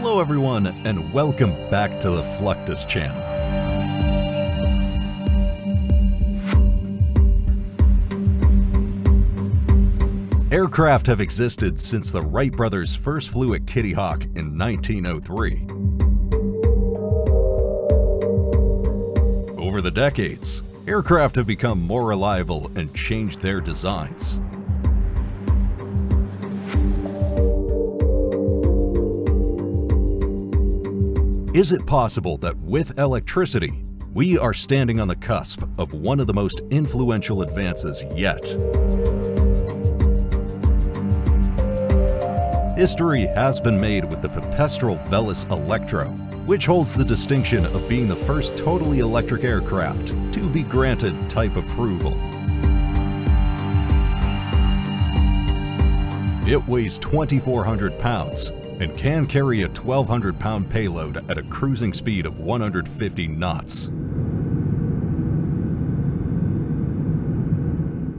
Hello everyone, and welcome back to the Fluctus Channel. Aircraft have existed since the Wright brothers first flew at Kitty Hawk in 1903. Over the decades, aircraft have become more reliable and changed their designs. Is it possible that with electricity, we are standing on the cusp of one of the most influential advances yet? History has been made with the Pipistrel Velis Electro, which holds the distinction of being the first totally electric aircraft to be granted type approval. It weighs 2,400 pounds and can carry a 1,200-pound payload at a cruising speed of 150 knots.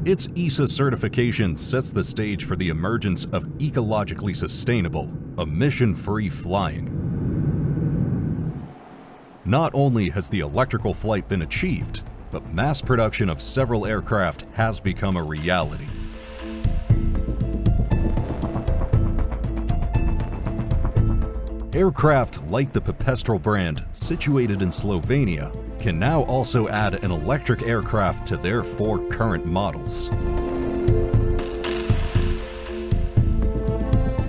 Its EASA certification sets the stage for the emergence of ecologically sustainable, emission-free flying. Not only has the electrical flight been achieved, but mass production of several aircraft has become a reality. Aircraft like the Pipistrel brand, situated in Slovenia, can now also add an electric aircraft to their 4 current models.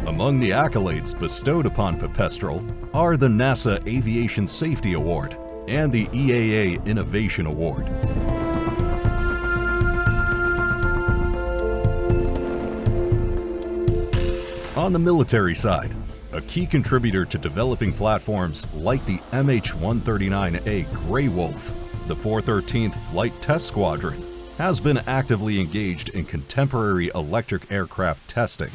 Among the accolades bestowed upon Pipistrel are the NASA Aviation Safety Award and the EAA Innovation Award. On the military side, a key contributor to developing platforms like the MH-139A Grey Wolf, the 413th Flight Test Squadron, has been actively engaged in contemporary electric aircraft testing.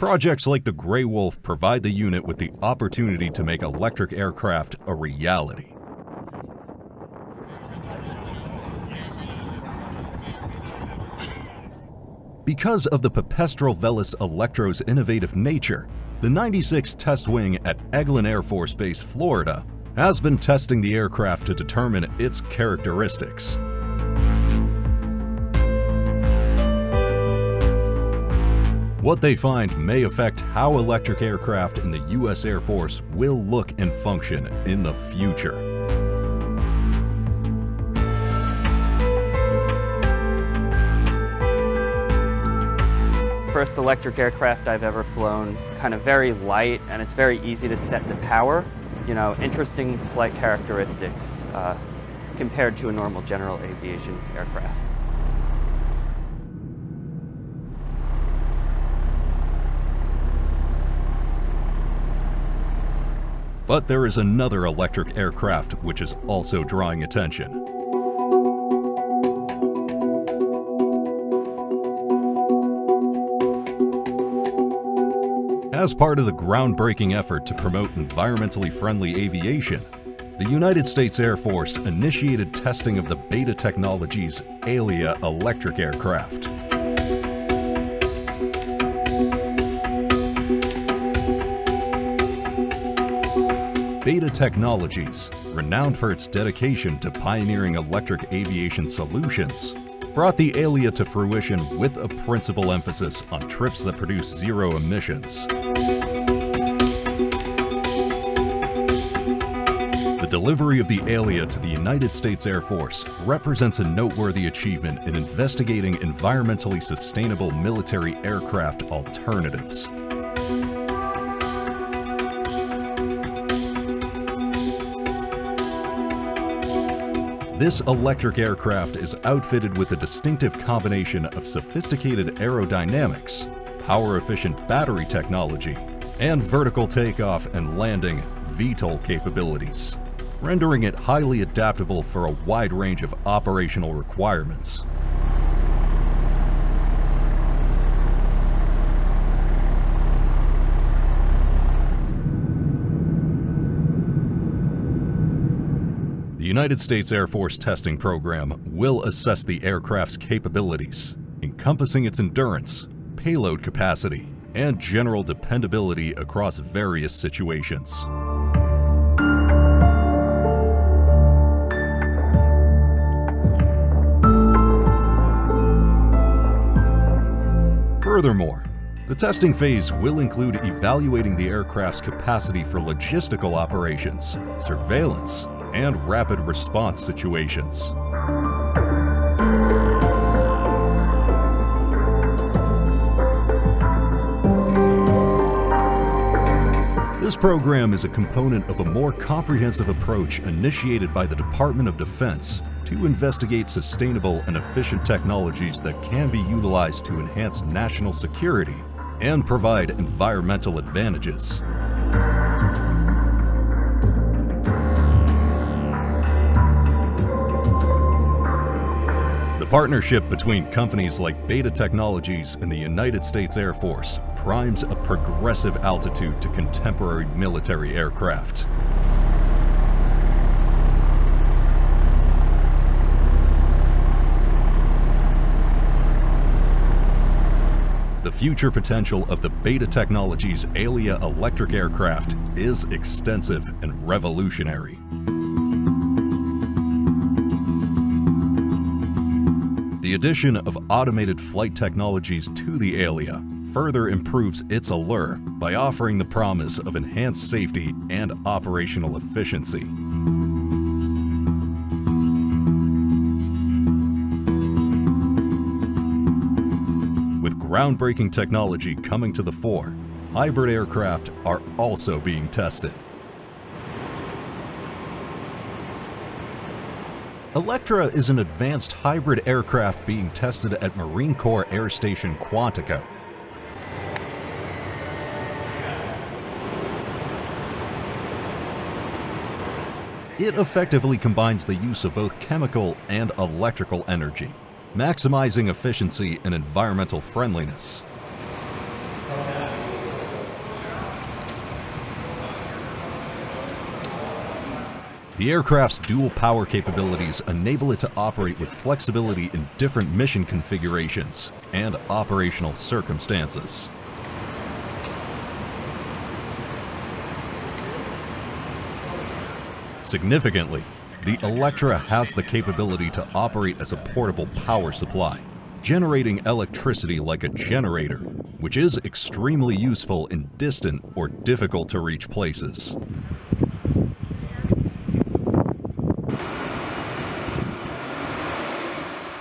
Projects like the Grey Wolf provide the unit with the opportunity to make electric aircraft a reality. Because of the Pipistrel Velis Electro's innovative nature, the 96th test wing at Eglin Air Force Base, Florida, has been testing the aircraft to determine its characteristics. What they find may affect how electric aircraft in the U.S. Air Force will look and function in the future. First electric aircraft I've ever flown. It's kind of very light and it's very easy to set the power. You know, interesting flight characteristics compared to a normal general aviation aircraft. But there is another electric aircraft which is also drawing attention. As part of the groundbreaking effort to promote environmentally friendly aviation, the United States Air Force initiated testing of the Beta Technologies Alia electric aircraft. Beta Technologies, renowned for its dedication to pioneering electric aviation solutions, brought the Alia to fruition with a principal emphasis on trips that produce zero emissions. The delivery of the Alia to the United States Air Force represents a noteworthy achievement in investigating environmentally sustainable military aircraft alternatives. This electric aircraft is outfitted with a distinctive combination of sophisticated aerodynamics, power-efficient battery technology, and vertical takeoff and landing VTOL capabilities, rendering it highly adaptable for a wide range of operational requirements. The United States Air Force testing program will assess the aircraft's capabilities, encompassing its endurance, payload capacity, and general dependability across various situations. Furthermore, the testing phase will include evaluating the aircraft's capacity for logistical operations, surveillance, and rapid response situations. This program is a component of a more comprehensive approach initiated by the Department of Defense to investigate sustainable and efficient technologies that can be utilized to enhance national security and provide environmental advantages. The partnership between companies like Beta Technologies and the United States Air Force primes a progressive altitude to contemporary military aircraft. The future potential of the Beta Technologies Alia electric aircraft is extensive and revolutionary. The addition of automated flight technologies to the Alia further improves its allure by offering the promise of enhanced safety and operational efficiency. Groundbreaking technology coming to the fore, hybrid aircraft are also being tested. Electra is an advanced hybrid aircraft being tested at Marine Corps Air Station Quantico. It effectively combines the use of both chemical and electrical energy, maximizing efficiency and environmental friendliness. The aircraft's dual power capabilities enable it to operate with flexibility in different mission configurations and operational circumstances. Significantly, the Electra has the capability to operate as a portable power supply, generating electricity like a generator, which is extremely useful in distant or difficult to reach places.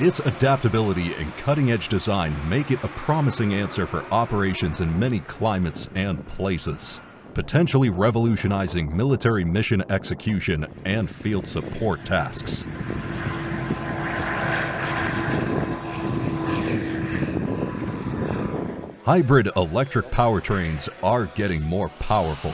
Its adaptability and cutting-edge design make it a promising answer for operations in many climates and places, potentially revolutionizing military mission execution and field support tasks. Hybrid electric powertrains are getting more powerful.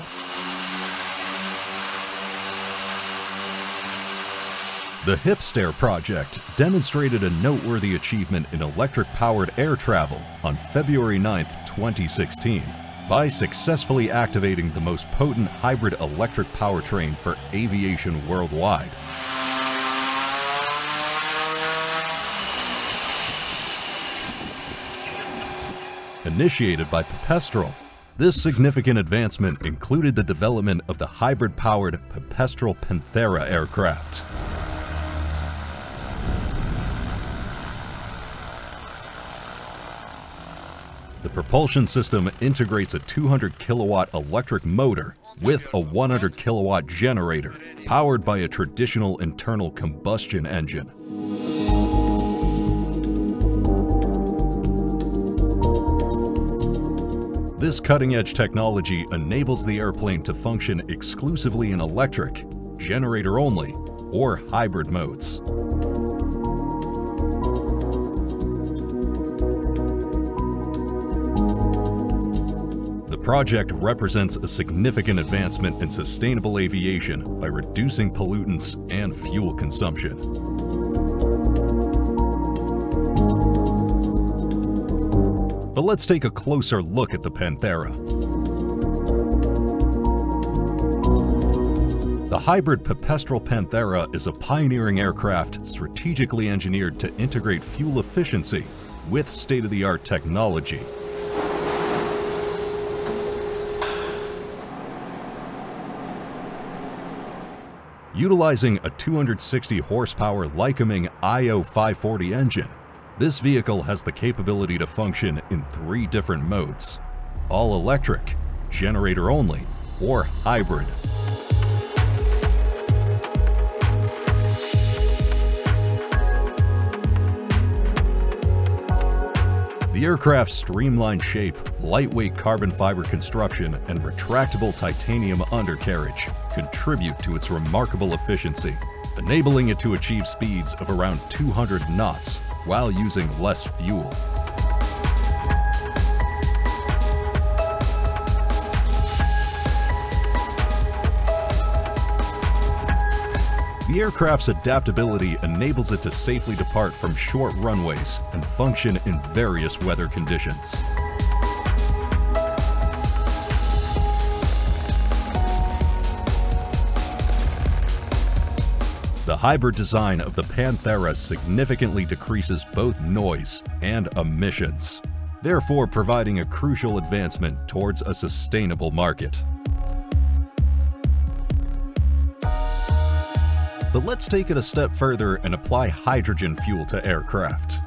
The HYPSTAIR project demonstrated a noteworthy achievement in electric-powered air travel on February 9, 2016. By successfully activating the most potent hybrid electric powertrain for aviation worldwide. Initiated by Pipistrel, this significant advancement included the development of the hybrid-powered Pipistrel Panthera aircraft. The propulsion system integrates a 200-kilowatt electric motor with a 100-kilowatt generator, powered by a traditional internal combustion engine. This cutting-edge technology enables the airplane to function exclusively in electric, generator-only, or hybrid modes. The project represents a significant advancement in sustainable aviation by reducing pollutants and fuel consumption. But let's take a closer look at the Panthera. The hybrid Pipistrel Panthera is a pioneering aircraft strategically engineered to integrate fuel efficiency with state-of-the-art technology. Utilizing a 260 horsepower Lycoming IO540 engine, this vehicle has the capability to function in three different modes: all electric, generator only, or hybrid. The aircraft's streamlined shape, lightweight carbon fiber construction, and retractable titanium undercarriage contribute to its remarkable efficiency, enabling it to achieve speeds of around 200 knots while using less fuel. The aircraft's adaptability enables it to safely depart from short runways and function in various weather conditions. The hybrid design of the Panthera significantly decreases both noise and emissions, therefore providing a crucial advancement towards a sustainable market. But let's take it a step further and apply hydrogen fuel to aircraft.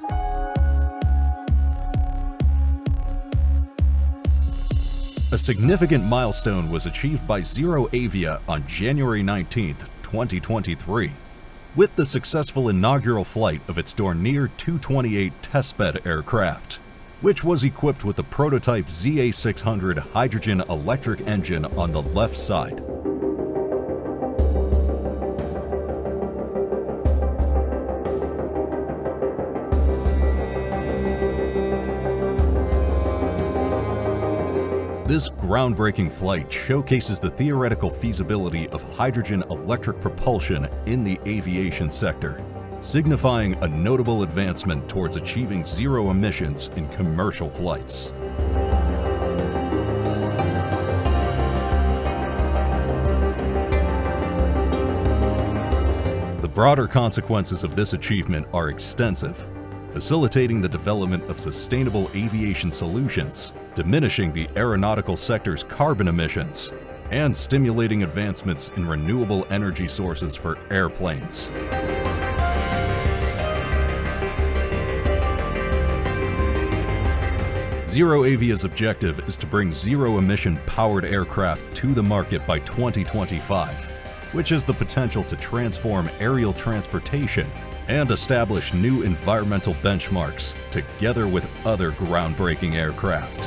A significant milestone was achieved by ZeroAvia on January 19, 2023, with the successful inaugural flight of its Dornier 228 testbed aircraft, which was equipped with the prototype ZA600 hydrogen electric engine on the left side. This groundbreaking flight showcases the theoretical feasibility of hydrogen electric propulsion in the aviation sector, signifying a notable advancement towards achieving zero emissions in commercial flights. The broader consequences of this achievement are extensive, facilitating the development of sustainable aviation solutions, diminishing the aeronautical sector's carbon emissions, and stimulating advancements in renewable energy sources for airplanes. ZeroAvia's objective is to bring zero-emission powered aircraft to the market by 2025, which has the potential to transform aerial transportation and establish new environmental benchmarks together with other groundbreaking aircraft.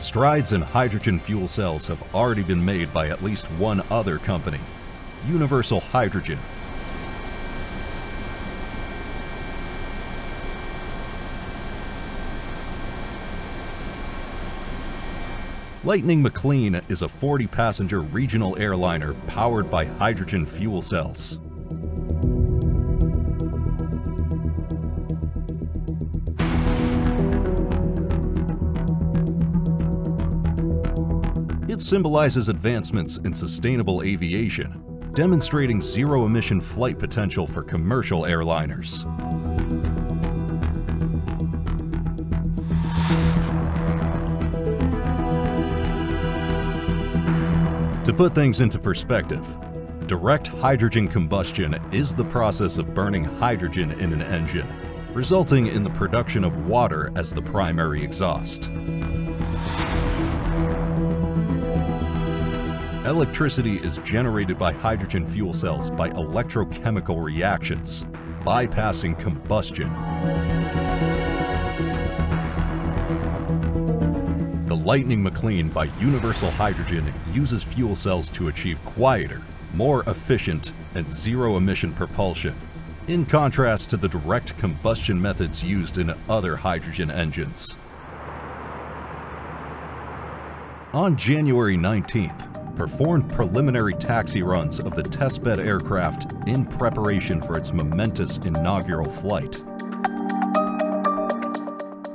Strides in hydrogen fuel cells have already been made by at least one other company, Universal Hydrogen. Lightning McClean is a 40-passenger regional airliner powered by hydrogen fuel cells. It symbolizes advancements in sustainable aviation, demonstrating zero-emission flight potential for commercial airliners. To put things into perspective, direct hydrogen combustion is the process of burning hydrogen in an engine, resulting in the production of water as the primary exhaust. Electricity is generated by hydrogen fuel cells by electrochemical reactions, bypassing combustion. The Lightning McClean by Universal Hydrogen uses fuel cells to achieve quieter, more efficient, and zero-emission propulsion, in contrast to the direct combustion methods used in other hydrogen engines. On January 19th, performed preliminary taxi runs of the testbed aircraft in preparation for its momentous inaugural flight.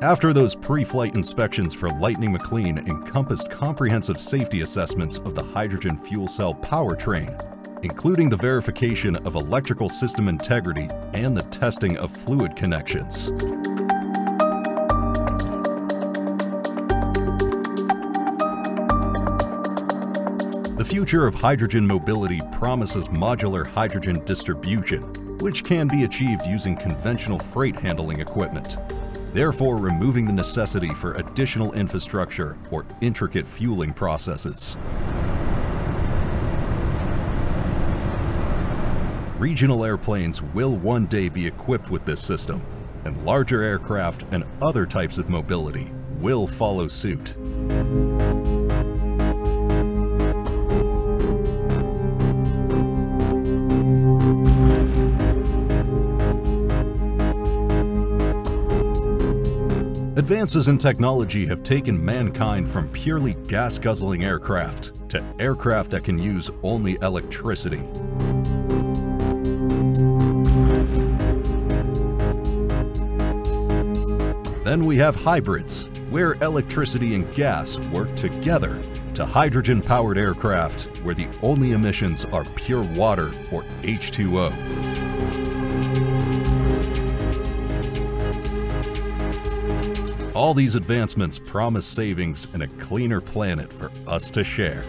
After those pre-flight inspections for Lightning McClean encompassed comprehensive safety assessments of the hydrogen fuel cell powertrain, including the verification of electrical system integrity and the testing of fluid connections. The future of hydrogen mobility promises modular hydrogen distribution, which can be achieved using conventional freight handling equipment, therefore removing the necessity for additional infrastructure or intricate fueling processes. Regional airplanes will one day be equipped with this system, and larger aircraft and other types of mobility will follow suit. Advances in technology have taken mankind from purely gas-guzzling aircraft to aircraft that can use only electricity. Then we have hybrids, where electricity and gas work together, to hydrogen-powered aircraft, where the only emissions are pure water or H2O. All these advancements promise savings and a cleaner planet for us to share.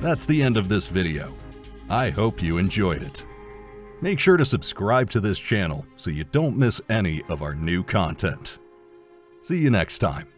That's the end of this video. I hope you enjoyed it. Make sure to subscribe to this channel so you don't miss any of our new content. See you next time.